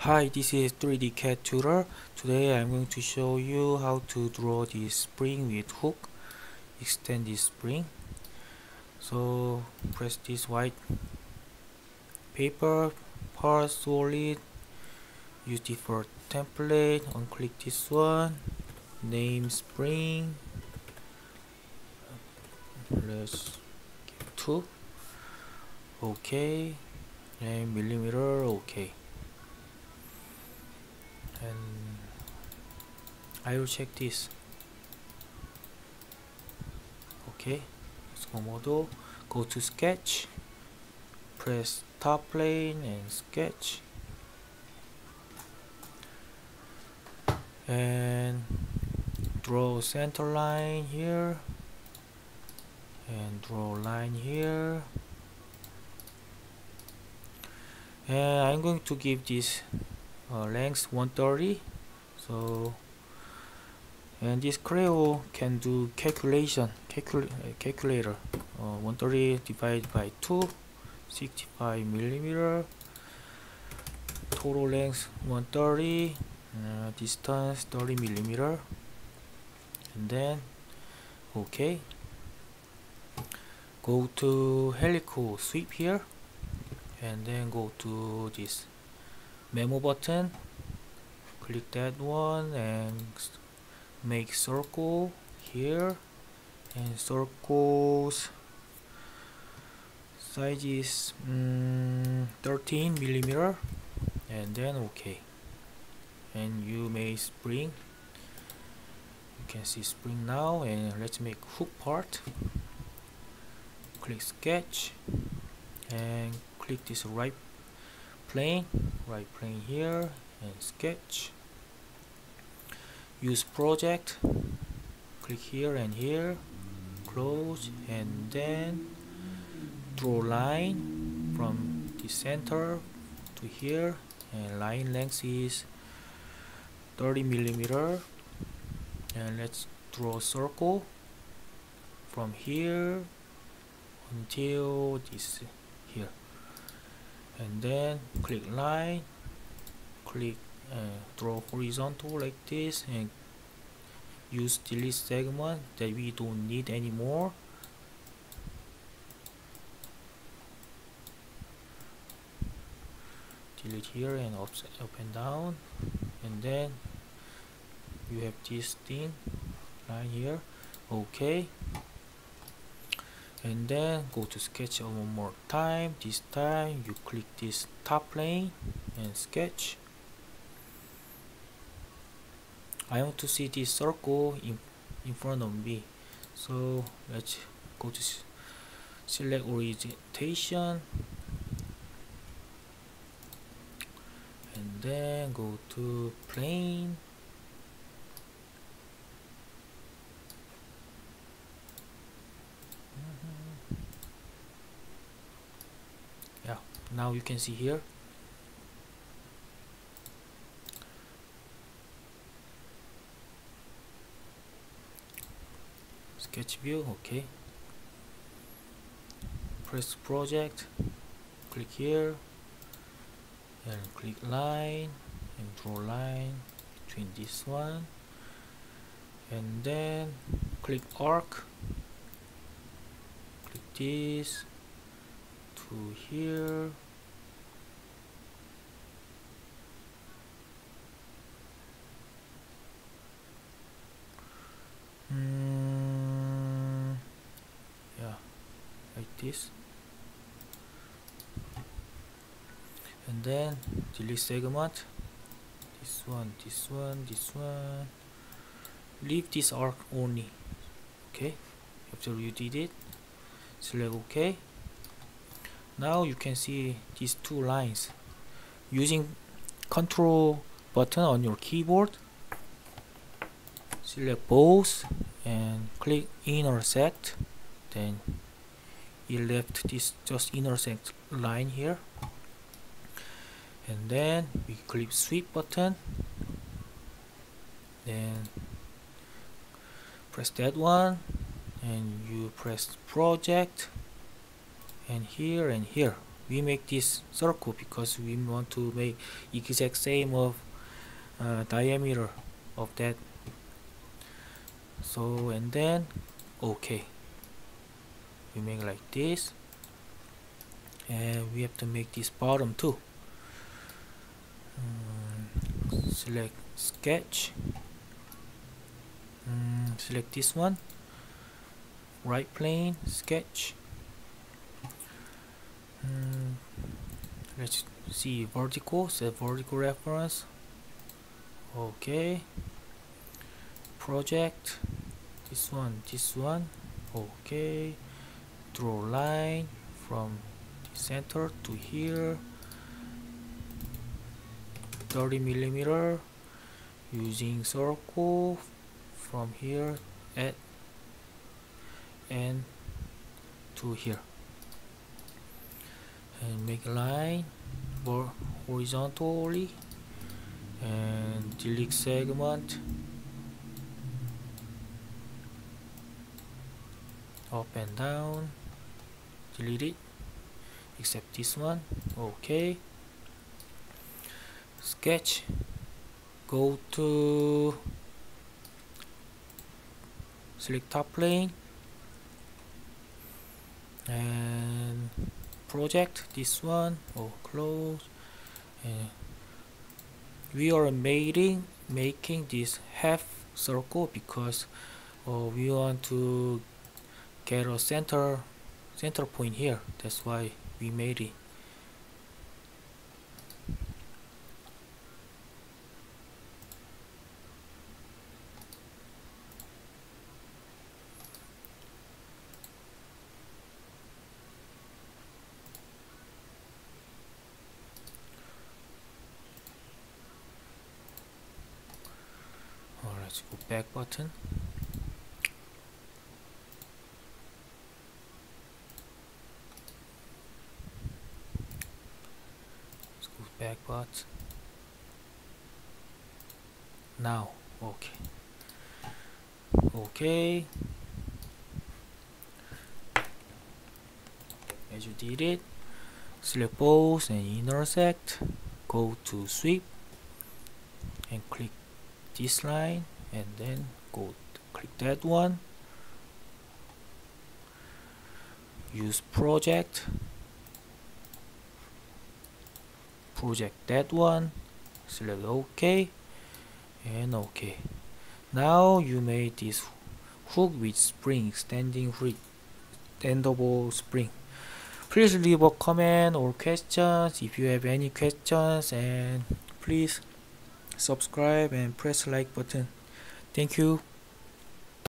Hi, this is 3DCADTutor. Today I'm going to show you how to draw this spring with hook. Extend this spring. So press this white paper, part solid, use it for template, unclick this one, name spring, let's give 2, okay, name millimeter, okay. And I will check this. Okay, let's go model, go to sketch, press top plane and sketch, and draw center line here and draw line here, and I'm going to give this length 130. So, and this Creo can do calculator. 130 divided by 2, 65 millimeter. Total length 130. Distance 30 millimeter. And then, okay. Go to helical sweep here, and then go to this memo button, click that one and make circle here, and circles size is 13 millimeter, and then okay, and you made spring. You can see spring now, and let's make hook part. Click sketch and click this right plane here and sketch, use project, click here and here, close, and then draw line from the center to here, and line length is 30 millimeter, and let's draw circle from here until this here, and then click line, click draw horizontal like this, and use delete segment that we don't need anymore, delete here, and up and down, and then you have this thin line here, okay, and then go to sketch one more time. This time you click this top plane and sketch. I want to see this circle in front of me, so let's go to select orientation and then go to plane, now you can see here, sketch view, okay, press project, click here and click line and draw line between this one, and then click arc, click this to here, like this, and then delete segment, this one, leave this arc only. Okay, after you did it, select okay. Now you can see these two lines. Using control button on your keyboard, select both and click intersect, then you left this just intersect line here, and then we click sweep button, then press that one and you press project, and here we make this circle because we want to make exact same of diameter of that. So and then okay, we make like this, and we have to make this bottom too. Select sketch, select this one, right plane, sketch. Let's see, vertical, set vertical reference. Okay, project, this one, this one. Okay, draw line from the center to here, 30 millimeter, using circle from here at and to here, and make a line horizontally, and delete segment, up and down, delete it except this one. Okay, sketch, go to select top plane and project this one, or close, and we are making this half circle because we want to get a center point here. That's why we made it. Let's go back button. Let's go back button. Now, okay. Okay. As you did it, select both and intersect. Go to sweep and click this line, and then go click that one, use project that one, select OK and OK. Now you made this hook with spring, standable spring. Please leave a comment or questions if you have any questions, and please subscribe and press like button. Thank you.